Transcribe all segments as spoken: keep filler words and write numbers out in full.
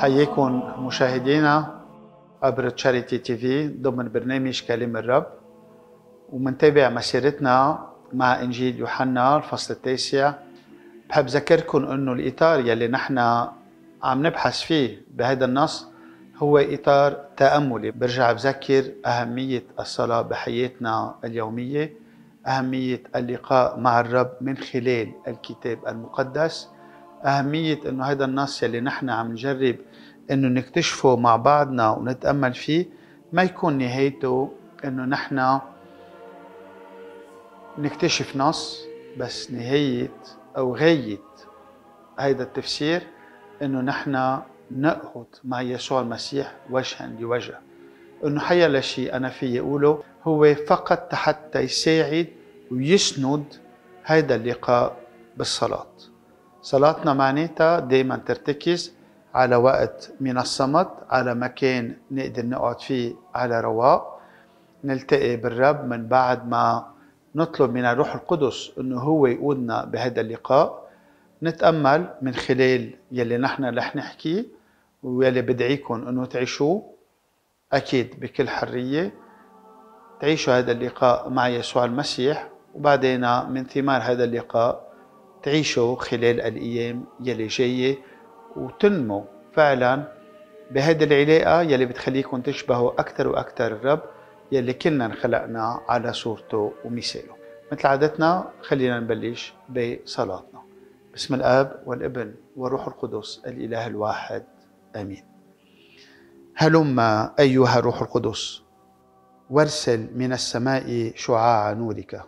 حييكم مشاهدينا عبر تشاريتي تي في ضمن برنامج كلام الرب، ومنتابع مسيرتنا مع إنجيل يوحنا الفصل التاسع. بحب ذكركم أنه الإطار يلي نحن عم نبحث فيه بهذا النص هو إطار تأملي. برجع بذكر أهمية الصلاة بحياتنا اليومية، أهمية اللقاء مع الرب من خلال الكتاب المقدس، أهمية أنه هذا النص يلي نحن عم نجرب أنه نكتشفه مع بعضنا ونتأمل فيه ما يكون نهايته أنه نحن نكتشف نص بس نهاية أو غاية هذا التفسير أنه نحن نقعد مع يسوع المسيح وجها لوجه، أنه حيلا شيء أنا في أقوله هو فقط حتى يساعد ويسند هذا اللقاء بالصلاة. صلاتنا معناتها دائما ترتكز على وقت من الصمت، على مكان نقدر نقعد فيه على رواق، نلتقي بالرب من بعد ما نطلب من الروح القدس أنه هو يقودنا بهذا اللقاء، نتأمل من خلال يلي نحن رح نحكيه ويلي بدعيكم أنه تعيشوه أكيد بكل حرية، تعيشوا هذا اللقاء مع يسوع المسيح، وبعدين من ثمار هذا اللقاء تعيشوا خلال الأيام يلي جاية وتنمو فعلا بهذه العلاقة يلي بتخليكم تشبهوا أكثر وأكثر الرب يلي كلنا انخلقنا على صورته ومثاله. مثل عادتنا خلينا نبلش بصلاتنا. باسم الآب والابن والروح القدس الإله الواحد، آمين. هلما أيها الروح القدس، وارسل من السماء شعاع نورك.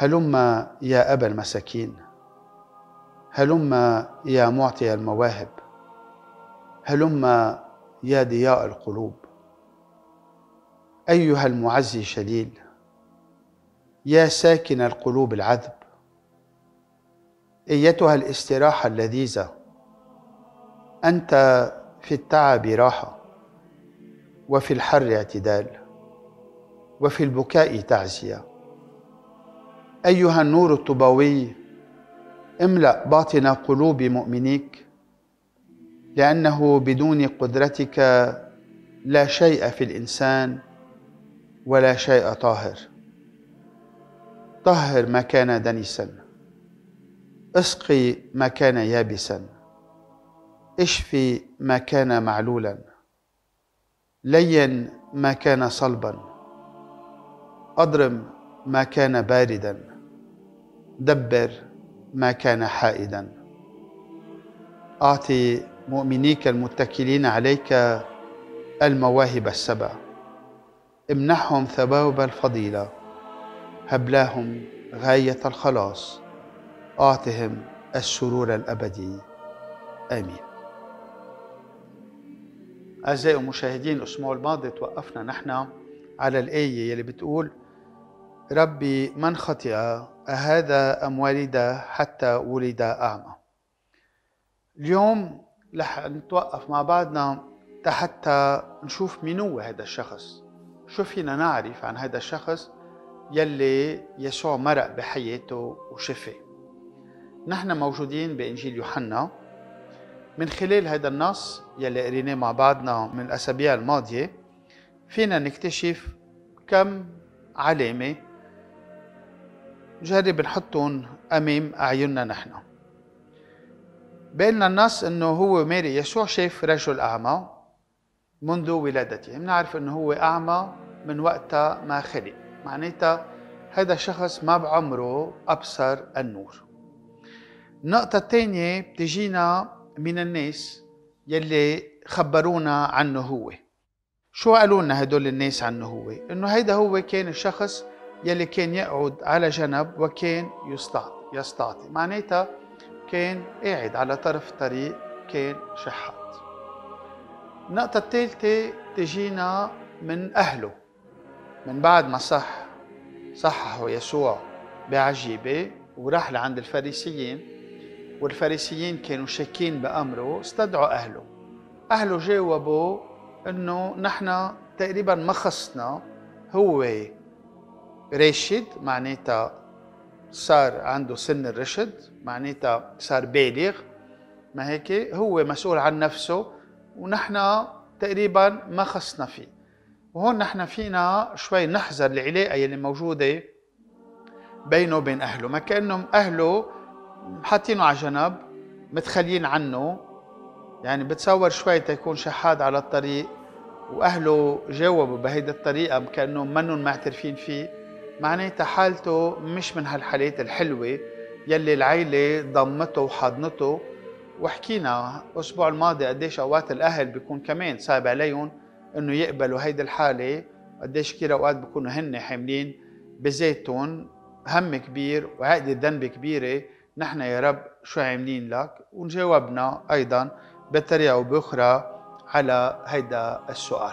هلما يا أبا المساكين، هلما يا معطي المواهب، هلما يا ضياء القلوب. أيها المعزي شليل، يا ساكن القلوب العذب، أيتها الاستراحة اللذيذة، أنت في التعب راحة، وفي الحر اعتدال، وفي البكاء تعزية. أيها النور الطباوي، املأ باطن قلوب مؤمنيك، لأنه بدون قدرتك لا شيء في الإنسان ولا شيء طاهر. طهر ما كان دنسا، اسقي ما كان يابسا، اشفي ما كان معلولا، لين ما كان صلبا، أضرم ما كان باردا، دبر ما كان حائدا. أعطي مؤمنيك المتكلين عليك المواهب السبع، امنحهم ثواب الفضيلة، هب لهم غاية الخلاص، أعطهم السرور الأبدي، آمين. أعزائي المشاهدين، الأسبوع الماضي توقفنا نحن على الآية يلي بتقول ربي من خطئ أهذا أم ولد حتى ولد أعمى. اليوم رح نتوقف مع بعضنا حتى نشوف مين هو هذا الشخص، شو فينا نعرف عن هذا الشخص يلي يسوع مرق بحياته وشفاه. نحن موجودين بإنجيل يوحنا. من خلال هذا النص يلي قريناه مع بعضنا من الأسابيع الماضية فينا نكتشف كم علامة نجرب نحطهم أمام أعيننا. نحن بيننا النص أنه هو ماري، يسوع شاف رجل أعمى منذ ولادته. بنعرف أنه هو أعمى من وقتها ما خلق، معناتها هذا الشخص ما بعمره أبصر النور. النقطة الثانية بتجينا من الناس يلي خبرونا عنه هو. شو قالوا لنا هدول الناس عنه هو؟ انه هيدا هو كان الشخص يلي كان يقعد على جنب وكان يستعطي، معناتها كان قاعد على طرف الطريق، كان شحات. النقطة الثالثة تجينا من أهله. من بعد ما صح صححه يسوع بعجيبة وراح لعند الفريسيين، والفريسيين كانوا شاكين بأمره، استدعوا أهله. أهله جاوبوا أنه نحن تقريبا ما خصنا، هو راشد معناتها صار عنده سن الرشد، معناتها صار بالغ، ما هيك؟ هو مسؤول عن نفسه ونحن تقريبا ما خصنا فيه. وهون نحن فينا شوي نحذر العلاقه اللي موجوده بينه وبين اهله، ما كانهم اهله حاطينه على جنب متخليين عنه. يعني بتصور شوي تيكون شحاد على الطريق واهله جاوبوا بهيدي الطريقه كانهم منهم معترفين فيه، معناتها حالته مش من هالحالات الحلوه يلي العيله ضمته وحضنته. وحكينا الاسبوع الماضي قديش اوقات الاهل بيكون كمان صعب عليهم انه يقبلوا هيدي الحاله، وقديش كثير اوقات بيكونوا هن حاملين بزيتهم هم كبير وعقده ذنب كبيره. نحن يا رب شو عاملين لك؟ وجاوبنا ايضا بطريقه او باخرى على هيدا السؤال.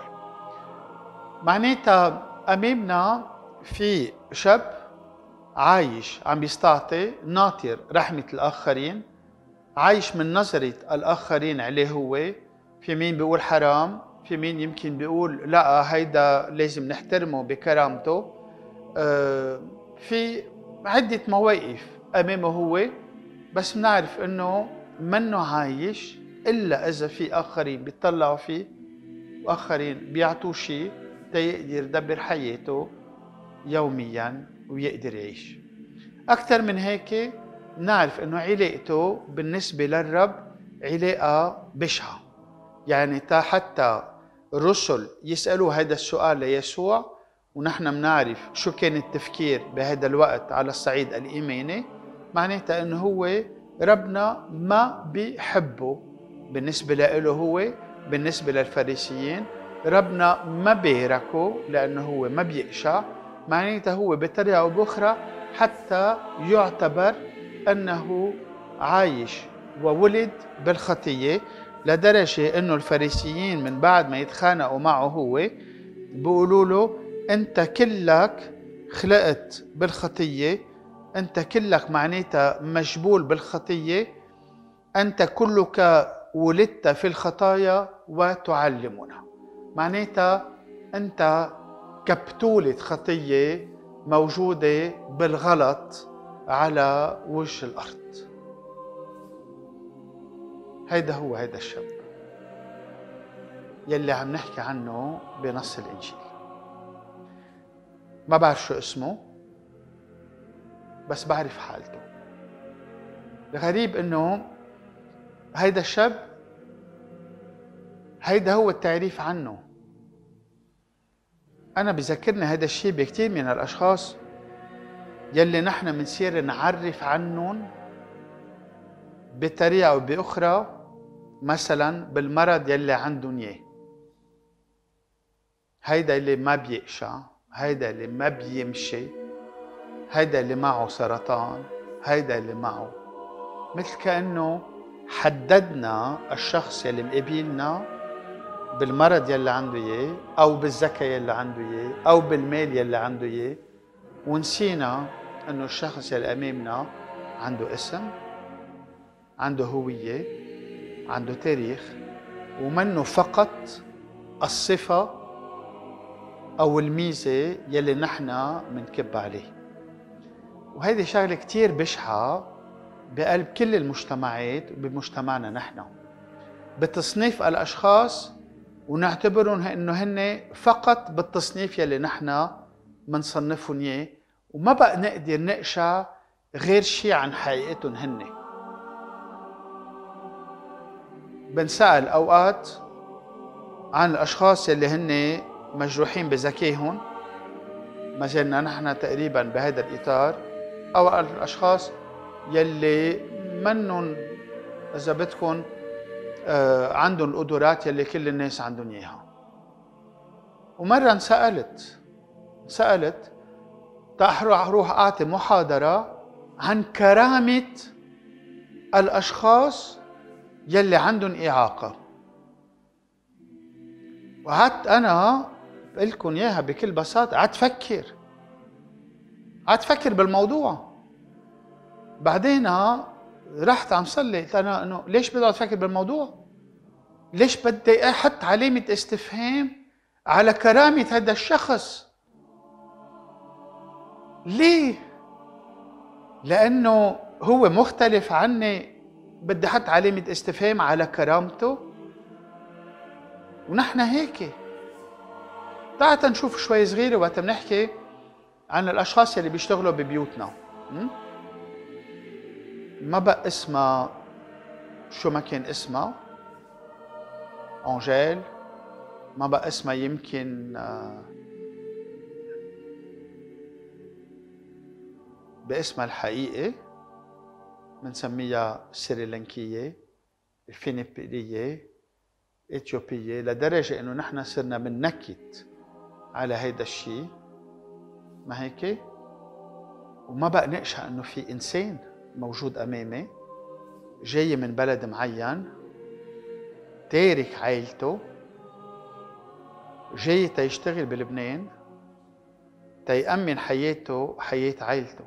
معناتها امامنا في شاب عايش عم بيستعطي، ناطر رحمه الاخرين، عايش من نظره الاخرين عليه. هو في مين بيقول حرام، في مين يمكن بيقول لا هيدا لازم نحترمه بكرامته. في عده مواقف امامه هو، بس بنعرف انه منه عايش الا اذا في اخرين بيطلعوا فيه واخرين بيعطوه شيء تيقدر يدبر حياته يوميا ويقدر يعيش. اكثر من هيك نعرف انه علاقته بالنسبه للرب علاقه بشعه. يعني تا حتى الرسل يسالوا هذا السؤال ليسوع، ونحن بنعرف شو كان التفكير بهذا الوقت على الصعيد الايماني، معناتها انه هو ربنا ما بيحبه بالنسبه له، هو بالنسبه للفريسيين ربنا ما بيركه لانه هو ما بيقشع. معناتها هو بطريقه او باخرى حتى يعتبر انه عايش وولد بالخطيه، لدرجه انه الفريسيين من بعد ما يتخانقوا معه هو بيقولوا له انت كلك خلقت بالخطيه، انت كلك معناتها مجبول بالخطيه، انت كلك ولدت في الخطايا وتعلمنا. معناتها انت كبتولة خطيه موجوده بالغلط على وجه الارض. هيدا هو هيدا الشاب يلي عم نحكي عنه بنص الانجيل. ما بعرف شو اسمه بس بعرف حالته. الغريب انه هيدا الشاب هيدا هو التعريف عنه. انا بذكرني هيدا الشيء بكثير من الاشخاص يلي نحن بنصير نعرف عنهم بطريقه او باخرى، مثلا بالمرض يلي عندهم اياه. هيدا اللي ما بيقشع، هيدا اللي ما بيمشي، هيدا اللي معه سرطان، هيدا اللي معه. مثل كأنه حددنا الشخص يلي مقابلنا بالمرض يلي عنده اياه، او بالذكاء يلي عنده اياه، او بالمال يلي عنده اياه، ونسينا انه الشخص يلي امامنا عنده اسم، عنده هويه، عنده تاريخ، ومنه فقط الصفه او الميزه يلي نحن منكب عليه. وهيدي شغله كتير بشعه بقلب كل المجتمعات وبمجتمعنا نحن. بتصنيف الاشخاص ونعتبرهم انه هن فقط بالتصنيف يلي نحن منصنفهم اياه، وما بقى نقدر نقشع غير شيء عن حقيقتهم هن. بنسأل اوقات عن الاشخاص يلي هن مجروحين بذكائهم، ما زلنا نحن تقريبا بهذا الاطار، او الاشخاص يلي منن اذا بدكم آه عندهم القدرات يلي كل الناس عندهم اياها. ومره انسالت سألت تروح روح أعطي محاضرة عن كرامة الأشخاص يلي عندهم إعاقة، وقعدت أنا بقول لكم إياها بكل بساطة، قعدت فكر قعدت فكر بالموضوع. بعدين رحت عم صلي، قلت أنا إنه ليش بدي أقعد أفكر بالموضوع؟ ليش بدي أحط علامة استفهام على كرامة هذا الشخص؟ ليه؟ لأنه هو مختلف عني بدي احط علامة استفهام على كرامته. ونحن هيك. تعال نشوف شوي صغيرة وقت بنحكي عن الأشخاص اللي بيشتغلوا ببيوتنا. ما بقى اسمها شو ما كان اسمها، أنجيل، ما بقى اسمها يمكن باسمها الحقيقي بنسميها السريلانكية، الفينيقية، إثيوبية، لدرجة إنه نحن صرنا بننكت على هيدا الشيء، ما هيك؟ وما بقى نقشع إنه في إنسان موجود أمامي جاي من بلد معين، تارك عائلته، جاي تيشتغل بلبنان تيأمن حياته حياة عائلته.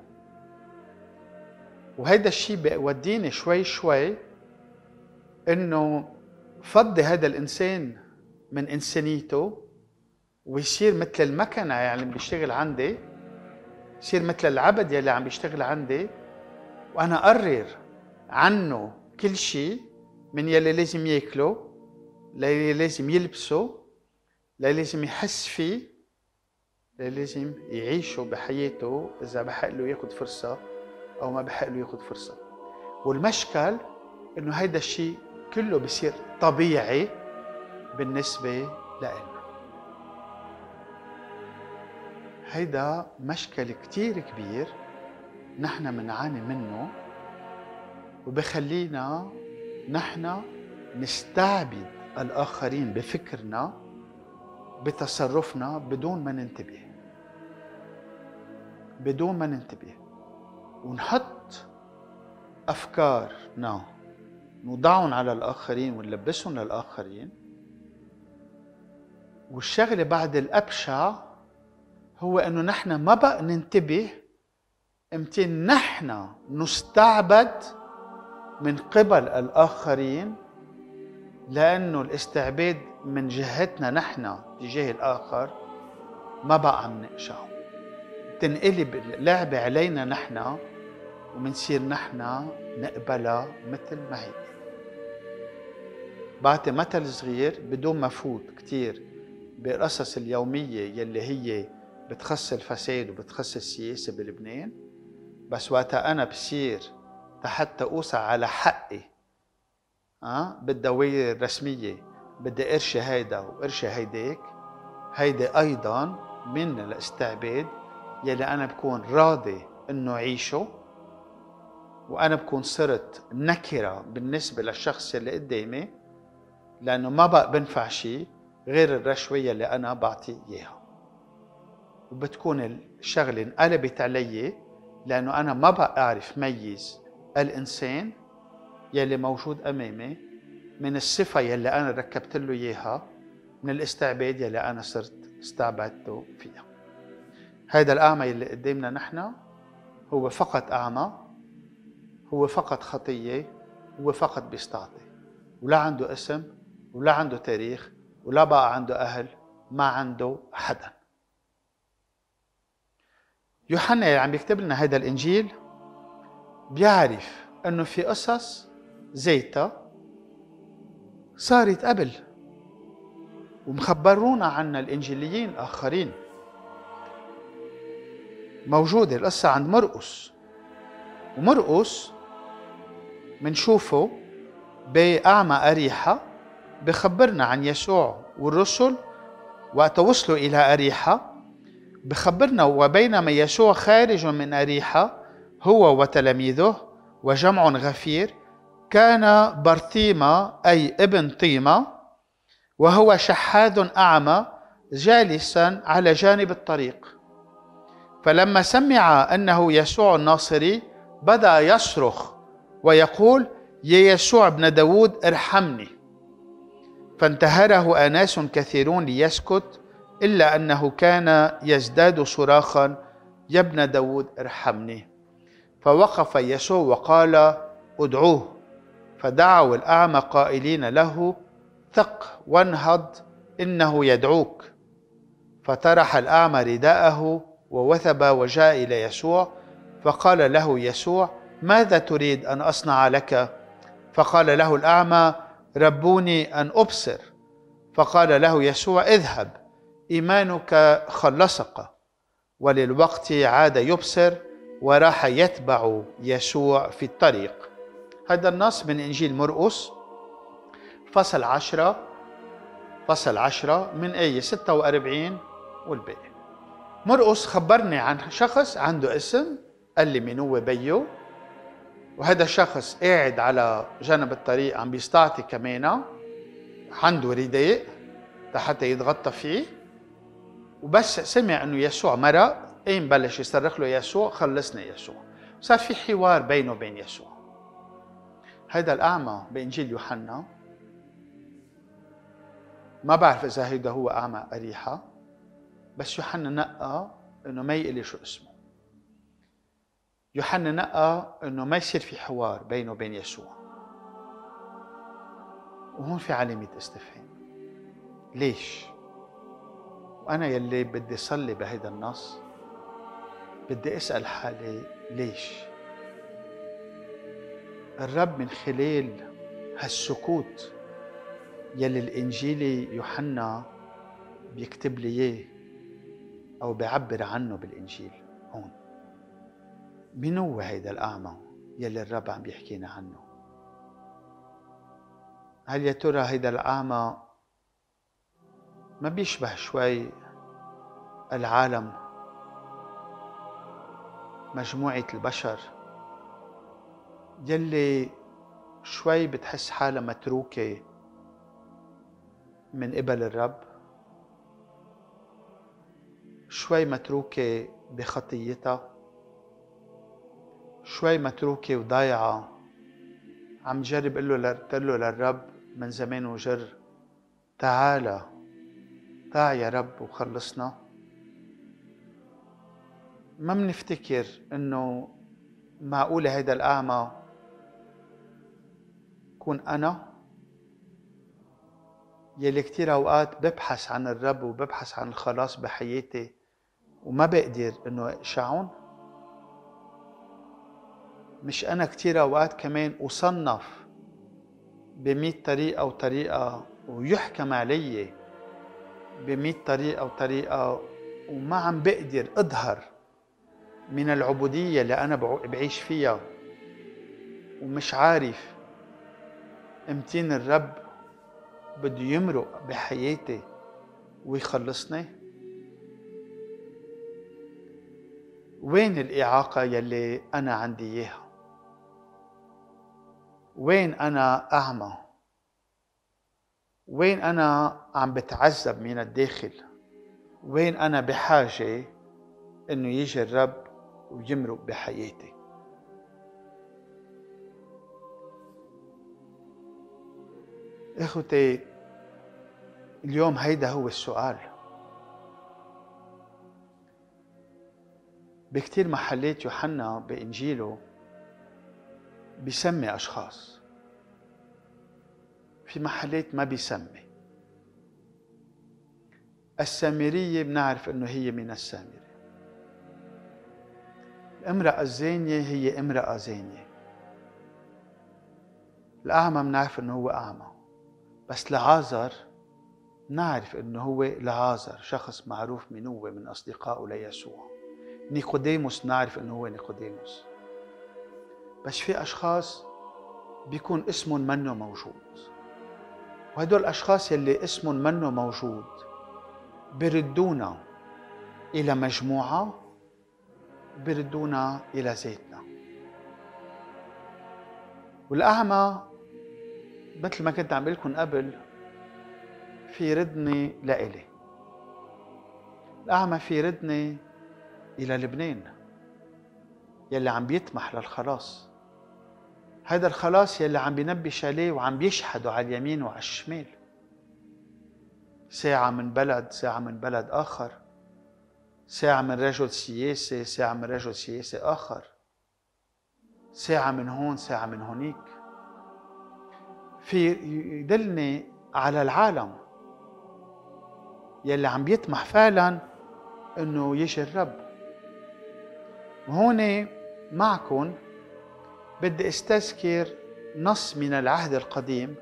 وهيدا الشيء بيوديني شوي شوي إنه فضي هذا الإنسان من إنسانيته ويصير مثل المكنة اللي يعني عم بيشتغل عندي، يصير مثل العبد يلي عم بيشتغل عندي، وأنا أقرر عنه كل شيء، من يلي لازم ياكله، للي لازم يلبسه، للي لازم يحس فيه، للي لازم يعيشه بحياته إذا بحق له ياخد فرصة أو ما بحق له ياخد فرصة. والمشكل إنه هيدا الشيء كله بيصير طبيعي بالنسبة لنا. هيدا مشكل كتير كبير نحن منعاني منه وبخلينا نحن نستعبد الآخرين بفكرنا بتصرفنا بدون ما ننتبه، بدون ما ننتبه ونحط أفكارنا نوضعهم على الآخرين ونلبسهم للآخرين. والشغلة بعد الأبشع هو أنه نحن ما بقى ننتبه امتى نحن نستعبد من قبل الآخرين، لأنه الاستعباد من جهتنا نحن تجاه الآخر ما بقى عم نقشعه، تنقلب اللعبة علينا نحن ومنصير نحن نقبلها مثل ما هي. بعطي مثل صغير بدون ما فوت كتير بالقصص اليومية يلي هي بتخص الفساد وبتخص السياسة بلبنان، بس وقتها أنا بصير حتى أوسع على حقي أه؟ بالدوائر الرسمية بدي قرشي هيدا وقرشي هيداك، هيدا أيضا من الاستعباد يلي أنا بكون راضي إنه أعيشه، وأنا بكون صرت نكرة بالنسبة للشخص اللي قدامي، لأنه ما بقى بنفع شيء غير الرشوة اللي أنا بعطي إياها. وبتكون الشغلة انقلبت علي لأنه أنا ما بقى أعرف ميز الإنسان يلي موجود أمامي من الصفة يلي أنا ركبت له إياها، من الاستعباد يلي أنا صرت استعبدته فيها. هذا الأعمى اللي قدامنا نحن هو فقط أعمى، هو فقط خطية، هو فقط بيستعطي، ولا عنده اسم ولا عنده تاريخ ولا بقى عنده أهل، ما عنده حدا. يوحنا اللي عم يكتب لنا هذا الإنجيل بيعرف أنه في قصص زيتها صارت قبل ومخبرونا عنها الإنجيليين الآخرين. موجودة القصة عند مرقس، ومرقس منشوفه بأعمى أريحة بخبرنا عن يسوع والرسل وقت وصلوا إلى أريحة. بخبرنا وبينما يسوع خارج من أريحة هو وتلاميذه وجمع غفير، كان برطيمة أي ابن طيمة وهو شحاذ أعمى جالسا على جانب الطريق، فلما سمع أنه يسوع الناصري بدأ يصرخ ويقول يا يسوع ابن داود ارحمني، فانتهره أناس كثيرون ليسكت، إلا أنه كان يزداد صراخا يا ابن داود ارحمني. فوقف يسوع وقال ادعوه، فدعوا الأعمى قائلين له ثق وانهض إنه يدعوك، فطرح الأعمى رداءه ووثب وجاء إلى يسوع، فقال له يسوع ماذا تريد أن أصنع لك؟ فقال له الأعمى: ربوني أن أبصر. فقال له يسوع: اذهب، إيمانك خلصك. وللوقت عاد يبصر وراح يتبع يسوع في الطريق. هذا النص من إنجيل مرقس فصل عشرة فصل عشرة من آية ستة وأربعين والباقي. مرقس خبرني عن شخص عنده اسم، قال لي من هو بيو، وهذا الشخص قاعد على جنب الطريق عم بيستعطي كمانة، عنده رداء حتى يتغطى فيه، وبس سمع انه يسوع مرق قام بلش يصرخ له: يسوع خلصنا يسوع. صار في حوار بينه وبين يسوع. هذا الأعمى بإنجيل يوحنا، ما بعرف إذا هيدا هو أعمى قريحة، بس يوحنا نقى إنه ما يقلي شو اسمه. يوحنا نقى إنه ما يصير في حوار بينه وبين يسوع، وهون في علامة استفهام. ليش؟ وأنا يلي بدي صلي بهيدا النص بدي أسأل حالي ليش؟ الرب من خلال هالسكوت يلي الإنجيلي يوحنا بيكتب لي إياه أو بيعبر عنه بالإنجيل هون، مين هو هيدا الأعمى يلي الرب عم بيحكينا عنه؟ هل يا ترى هيدا الأعمى ما بيشبه شوي العالم، مجموعة البشر يلي شوي بتحس حالها متروكة من قبل الرب، شوي متروكة بخطيتها، شوي متروكة وضايعة، عم جرب قل له للرب من زمان وجر: تعالى تعا يا رب وخلصنا. ما منفتكر انه معقولة هيدا الأعمى كون أنا يلي كتير أوقات ببحث عن الرب وببحث عن الخلاص بحياتي وما بقدر إنه أقشعهم. مش أنا كتير أوقات كمان أصنف بمئة طريقة وطريقة ويحكم علي بمئة طريقة وطريقة، وما عم بقدر أظهر من العبودية اللي أنا بعيش فيها، ومش عارف امتين الرب بده يمرق بحياتي ويخلصني. وين الإعاقة يلي أنا عندي إياها؟ وين أنا أعمى؟ وين أنا عم بتعذب من الداخل؟ وين أنا بحاجة إنه يجي الرب ويمرق بحياتي؟ إخوتي، اليوم هيدا هو السؤال. بكتير محلات يوحنا بإنجيله بيسمي أشخاص، في محلات ما بيسمي. السامرية بنعرف إنه هي من السامرة. الامرأة الزانية هي امرأة زانية. الأعمى بنعرف إنه هو أعمى، بس لعازر نعرف إنه هو لعازر، شخص معروف من هو من أصدقائه ليسوع. نيقوديموس نعرف إنه هو نيقوديموس، بس في أشخاص بيكون اسمهم منه موجود، وهدول الأشخاص يلي اسمهم منه موجود بردونا إلى مجموعة، بردونا إلى ذاتنا. والأعمى مثل ما كنت عم بقول لكم قبل في ردني لإلي. الأعمى في ردني إلى لبنان يلي عم بيطمح للخلاص، هذا الخلاص يلي عم بينبش شاليه وعم بيشحدوا على اليمين وعلى الشمال، ساعة من بلد ساعة من بلد آخر، ساعة من رجل سياسي ساعة من رجل سياسي آخر، ساعة من هون ساعة من هونيك. في يدلني على العالم يلي عم بيطمح فعلا انه يجي الرب. وهون معكن بدي استذكر نص من العهد القديم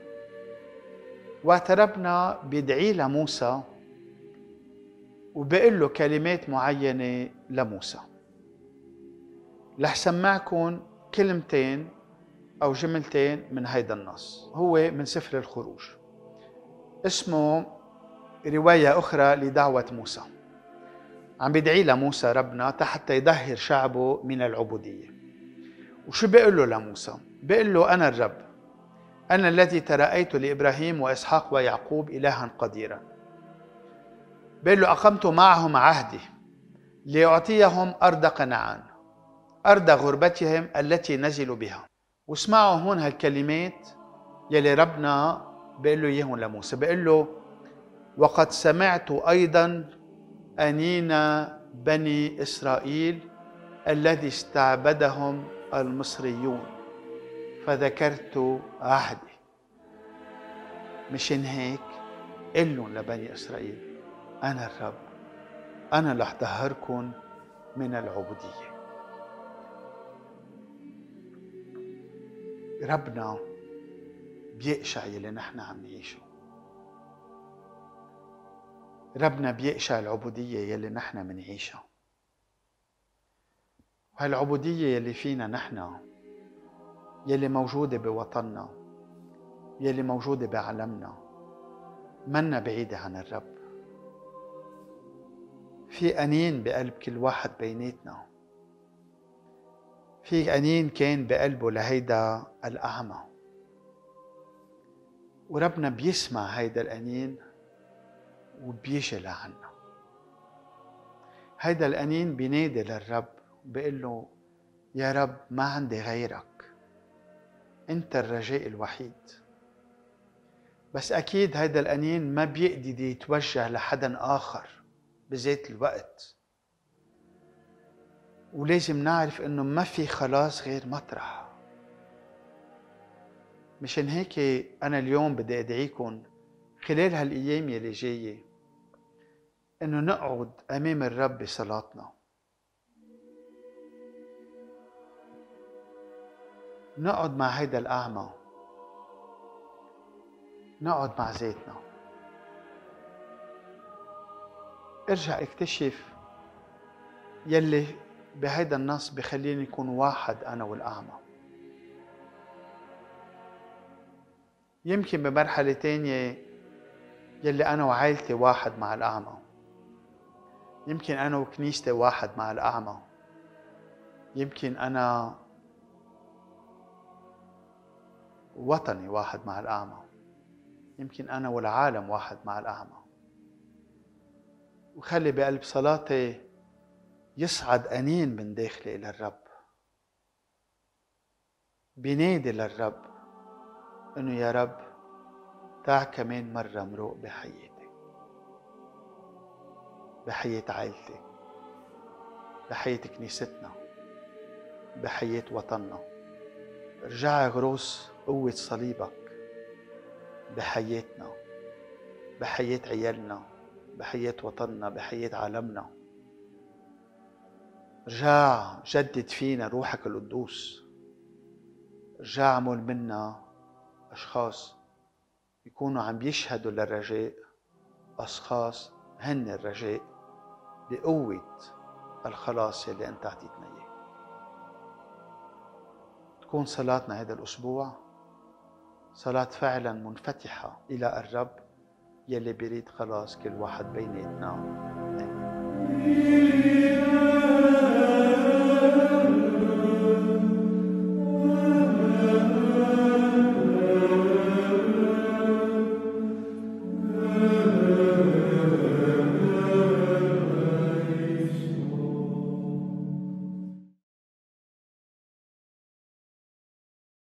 واعترفنا بيدعي لموسى وبقول له كلمات معينة لموسى. رح سمعكم كلمتين أو جملتين من هيدا النص، هو من سفر الخروج، اسمه رواية أخرى لدعوة موسى. عم بيدعي لموسى ربنا حتى يدهر شعبه من العبودية. وشو بيقول له لموسى؟ بيقول له أنا الرب، أنا الذي ترأيت لإبراهيم وإسحاق ويعقوب إلها قديرا. بيقول له أقمت معهم عهدي لأعطيهم أرض قنعان، أرض غربتهم التي نزلوا بها. واسمعوا هون هالكلمات يلي ربنا بيقول له إياهم لموسى، بيقول له وقد سمعت أيضا أنين بني إسرائيل الذي استعبدهم المصريون فذكرت عهدي. مشان هيك قل لهم لبني إسرائيل أنا الرب، أنا رح أطهركم من العبودية. ربنا بيقشع يلي نحن عم نعيشه، ربنا بيقشع العبودية يلي نحن منعيشها. وهالعبودية يلي فينا نحن، يلي موجودة بوطننا، يلي موجودة بعالمنا، منا بعيدة عن الرب. في أنين بقلب كل واحد بيناتنا، في أنين كان بقلبه لهيدا الأعمى، وربنا بيسمع هيدا الأنين وبيجي لعنا. هيدا الأنين بينادي للرب وبيقول له يا رب ما عندي غيرك، أنت الرجاء الوحيد. بس أكيد هيدا الأنين ما بيقدر يتوجه لحدا آخر بذات الوقت، ولازم نعرف إنه ما في خلاص غير مطرح. مشان هيك أنا اليوم بدي أدعيكم خلال هالأيام يلي جاية إنه نقعد أمام الرب بصلاتنا، نقعد مع هيدا الأعمى، نقعد مع ذاتنا. ارجع اكتشف يلي بهيدا النص بخليني يكون واحد أنا والأعمى. يمكن بمرحلة تانية يلي أنا وعائلتي واحد مع الأعمى، يمكن أنا وكنيستي واحد مع الأعمى، يمكن أنا وطني واحد مع الأعمى، يمكن أنا والعالم واحد مع الأعمى. وخلي بقلب صلاتي يصعد أنين من داخلي إلى الرب، بينادي للرب إنه يا رب تاع كمان مرة مروق بحياتي، بحياة عائلتي، بحياة كنيستنا، بحياة وطننا. ارجع غروس قوة صليبك بحياتنا، بحياة عيالنا، بحياة وطننا، بحياة عالمنا. ارجع جدد فينا روحك القدوس، ارجع اعمل منا أشخاص يكونوا عم بيشهدوا للرجاء، أشخاص هن الرجاء بقوة الخلاص اللي أنت أعطيتنا إياه. تكون صلاتنا هذا الأسبوع صلاة فعلا منفتحة إلى الرب يلي بيريد خلاص كل واحد بيناتنا.